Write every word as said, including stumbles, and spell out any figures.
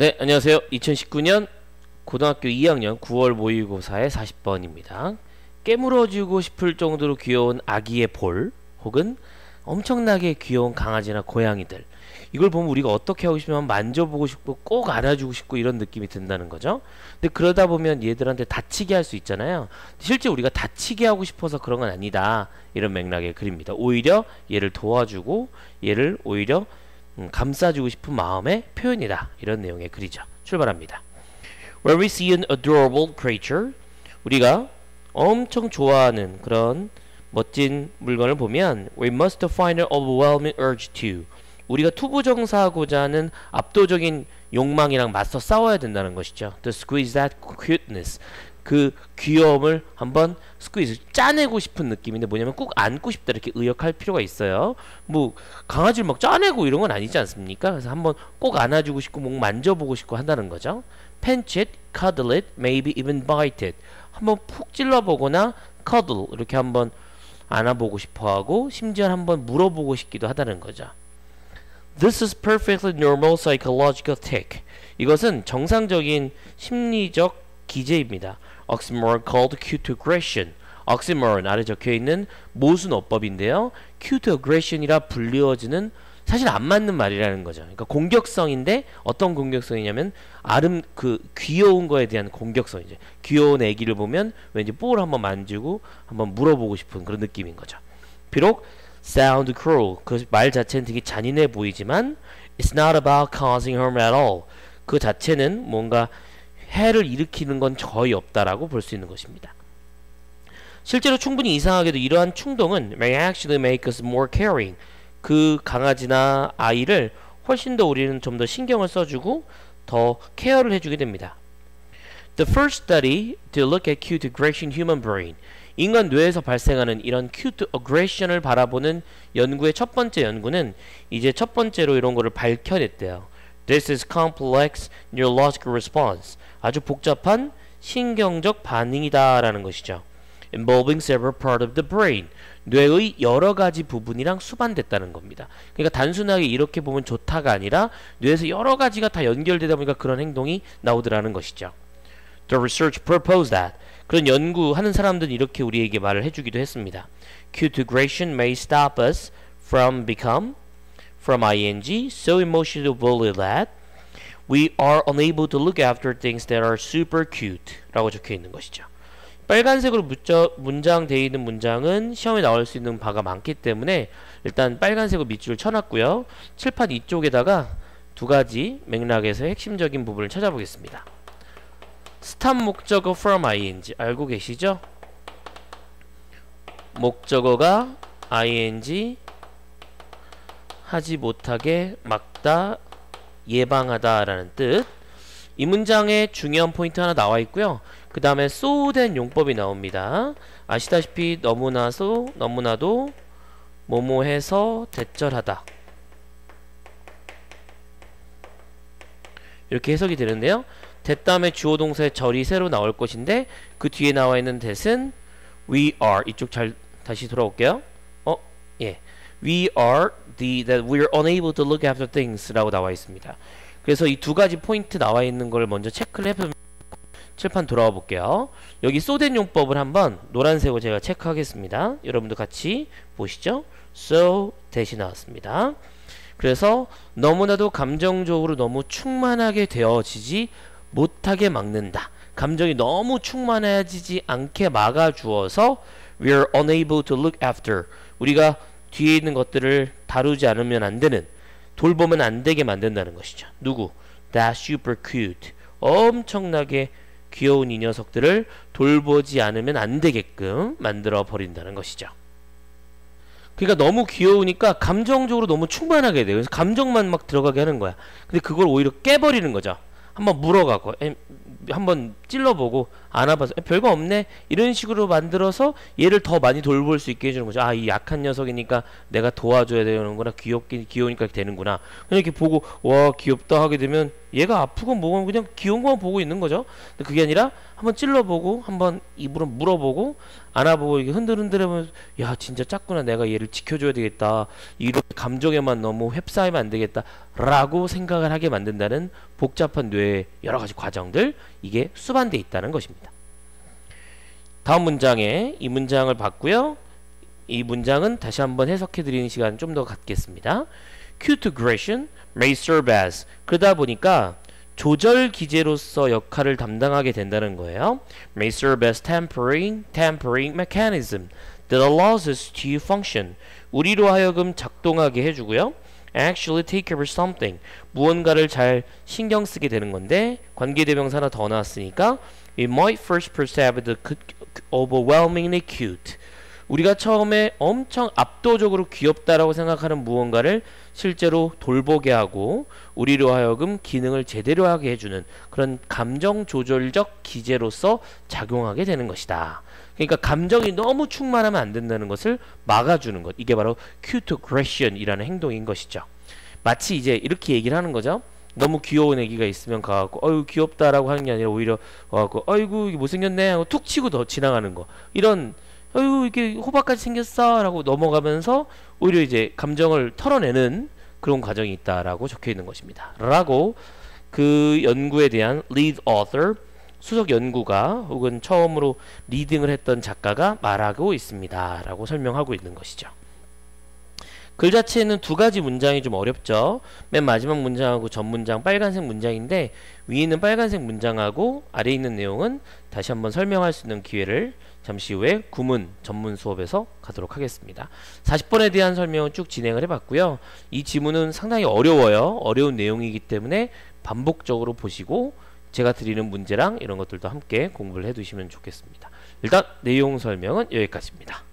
네, 안녕하세요. 이천십구 년 고등학교 이 학년 구월 모의고사의 사십 번입니다. 깨물어주고 싶을 정도로 귀여운 아기의 볼 혹은 엄청나게 귀여운 강아지나 고양이들, 이걸 보면 우리가 어떻게 하고 싶으면 만져보고 싶고 꼭 안아주고 싶고 이런 느낌이 든다는 거죠. 근데 그러다 보면 얘들한테 다치게 할 수 있잖아요. 실제 우리가 다치게 하고 싶어서 그런 건 아니다, 이런 맥락의 글입니다. 오히려 얘를 도와주고 얘를 오히려 음, 감싸주고 싶은 마음의 표현이다, 이런 내용의 글이죠. 출발합니다. When we see an adorable creature, 우리가 엄청 좋아하는 그런 멋진 물건을 보면 we must find an overwhelming urge to, 우리가 투부정사하고자 하는 압도적인 욕망이랑 맞서 싸워야 된다는 것이죠. To squeeze that cuteness, 그 귀여움을 한번 스퀴즈, 짜내고 싶은 느낌인데 뭐냐면 꼭 안고 싶다 이렇게 의역할 필요가 있어요. 뭐 강아지를 막 짜내고 이런 건 아니지 않습니까? 그래서 한번 꼭 안아주고 싶고 목 만져보고 싶고 한다는 거죠. Pinch it, cuddle it, maybe even bite it. 한번 푹 찔러보거나 cuddle 이렇게 한번 안아보고 싶어하고 심지어 한번 물어보고 싶기도 하다는 거죠. This is perfectly normal psychological tic. 이것은 정상적인 심리적 기제입니다. Oxymoron called cute aggression. Oxymoron 아래 적혀있는 모순어법인데요, cute aggression이라 불리워지는, 사실 안 맞는 말이라는 거죠. 그러니까 공격성인데 어떤 공격성이냐면 아름 그 귀여운 거에 대한 공격성이죠. 귀여운 애기를 보면 왠지 볼을 한번 만지고 한번 물어보고 싶은 그런 느낌인 거죠. 비록 sound cruel, 그 말 자체는 되게 잔인해 보이지만 it's not about causing harm at all. 그 자체는 뭔가 해를 일으키는 건 거의 없다라고 볼 수 있는 것입니다. 실제로 충분히 이상하게도 이러한 충동은 may actually make us more caring, 그 강아지나 아이를 훨씬 더 우리는 좀 더 신경을 써주고 더 케어를 해주게 됩니다. The first study to look at cute aggression human brain, 인간 뇌에서 발생하는 이런 cute aggression을 바라보는 연구의 첫 번째 연구는 이제 첫 번째로 이런 거를 밝혀냈대요. This is complex neurological response, 아주 복잡한 신경적 반응이다 라는 것이죠. Involving several parts of the brain, 뇌의 여러 가지 부분이랑 수반됐다는 겁니다. 그러니까 단순하게 이렇게 보면 좋다가 아니라 뇌에서 여러 가지가 다 연결되다 보니까 그런 행동이 나오더라는 것이죠. The research proposed that, 그런 연구하는 사람들은 이렇게 우리에게 말을 해주기도 했습니다. Cute aggression may stop us from become from ing so emotionally vulnerable that we are unable to look after things that are super cute 라고 적혀있는 것이죠. 빨간색으로 문장되어 있는 문장은 시험에 나올 수 있는 바가 많기 때문에 일단 빨간색으로 밑줄을 쳐놨고요. 칠판 이쪽에다가 두 가지 맥락에서 핵심적인 부분을 찾아보겠습니다. stop 목적어 from ing, 알고 계시죠? 목적어가 ing 하지 못하게 막다, 예방하다 라는 뜻. 이 문장에 중요한 포인트 하나 나와 있고요. 그 다음에 소된 용법이 나옵니다. 아시다시피 너무나도 너무나도 뭐뭐해서 대절하다 이렇게 해석이 되는데요, 됐다음에 주어 동사의 절이 새로 나올 것인데 그 뒤에 나와 있는 대신 we are, 이쪽 잘 다시 돌아올게요. 어? 예, we are the that we are unable to look after things 라고 나와 있습니다. 그래서 이 두 가지 포인트 나와 있는 걸 먼저 체크를 해보면, 칠판 돌아와 볼게요. 여기 쏘된 용법을 한번 노란색으로 제가 체크하겠습니다. 여러분도 같이 보시죠. so 대신 나왔습니다. 그래서 너무나도 감정적으로 너무 충만하게 되어지지 못하게 막는다, 감정이 너무 충만해지지 않게 막아주어서 we are unable to look after, 우리가 뒤에 있는 것들을 다루지 않으면 안 되는, 돌보면 안 되게 만든다는 것이죠. 누구? that super cute, 엄청나게 귀여운 이 녀석들을 돌보지 않으면 안 되게끔 만들어 버린다는 것이죠. 그러니까 너무 귀여우니까 감정적으로 너무 충만하게 돼요. 그래서 감정만 막 들어가게 하는 거야. 근데 그걸 오히려 깨버리는 거죠. 한번 물어가고 한번 찔러보고 안 와봐서 별거 없네 이런 식으로 만들어서 얘를 더 많이 돌볼 수 있게 해주는 거죠. 아, 이 약한 녀석이니까 내가 도와줘야 되는구나, 귀엽긴 귀여우니까 되는구나. 그냥 이렇게 보고 와 귀엽다 하게 되면 얘가 아프고 뭐고 그냥 귀여운 것만 보고 있는 거죠. 근데 그게 아니라 한번 찔러보고 한번 입으로 물어보고 안아보고 이게 흔들흔들 해보면서 야 진짜 작구나, 내가 얘를 지켜줘야 되겠다, 이런 감정에만 너무 휩싸이면 안 되겠다 라고 생각을 하게 만든다는 복잡한 뇌의 여러가지 과정들, 이게 수반되어 있다는 것입니다. 다음 문장에 이 문장을 봤고요. 이 문장은 다시 한번 해석해 드리는 시간 좀 더 갖겠습니다. Acute aggression may serve as, 그러다 보니까 조절 기제로서 역할을 담당하게 된다는 거예요. may serve as tempering, tempering mechanism that allows us to function, 우리로 하여금 작동하게 해주고요. actually take care of something, 무언가를 잘 신경 쓰게 되는 건데 관계대명사 하나 더 나왔으니까 we might first perceive the overwhelmingly acute, 우리가 처음에 엄청 압도적으로 귀엽다라고 생각하는 무언가를 실제로 돌보게 하고 우리로 하여금 기능을 제대로 하게 해주는 그런 감정조절적 기제로서 작용하게 되는 것이다. 그러니까 감정이 너무 충만하면 안 된다는 것을 막아주는 것, 이게 바로 acute aggression이라는 행동인 것이죠. 마치 이제 이렇게 얘기를 하는 거죠. 너무 귀여운 애기가 있으면 가갖고 어유 귀엽다라고 하는 게 아니라 오히려 와갖고 어이구 이게 못생겼네 하고 툭 치고 더 지나가는 거, 이런 어유 이게 호박같이 생겼어 라고 넘어가면서 오히려 이제 감정을 털어내는 그런 과정이 있다라고 적혀있는 것입니다. 라고 그 연구에 대한 lead author, 수석 연구가 혹은 처음으로 리딩을 했던 작가가 말하고 있습니다 라고 설명하고 있는 것이죠. 글 자체에는 두 가지 문장이 좀 어렵죠. 맨 마지막 문장하고 전 문장 빨간색 문장인데 위에 있는 빨간색 문장하고 아래에 있는 내용은 다시 한번 설명할 수 있는 기회를 잠시 후에 구문 전문 수업에서 가도록 하겠습니다. 사십 번에 대한 설명은 쭉 진행을 해봤고요. 이 지문은 상당히 어려워요. 어려운 내용이기 때문에 반복적으로 보시고 제가 드리는 문제랑 이런 것들도 함께 공부를 해두시면 좋겠습니다. 일단 내용 설명은 여기까지입니다.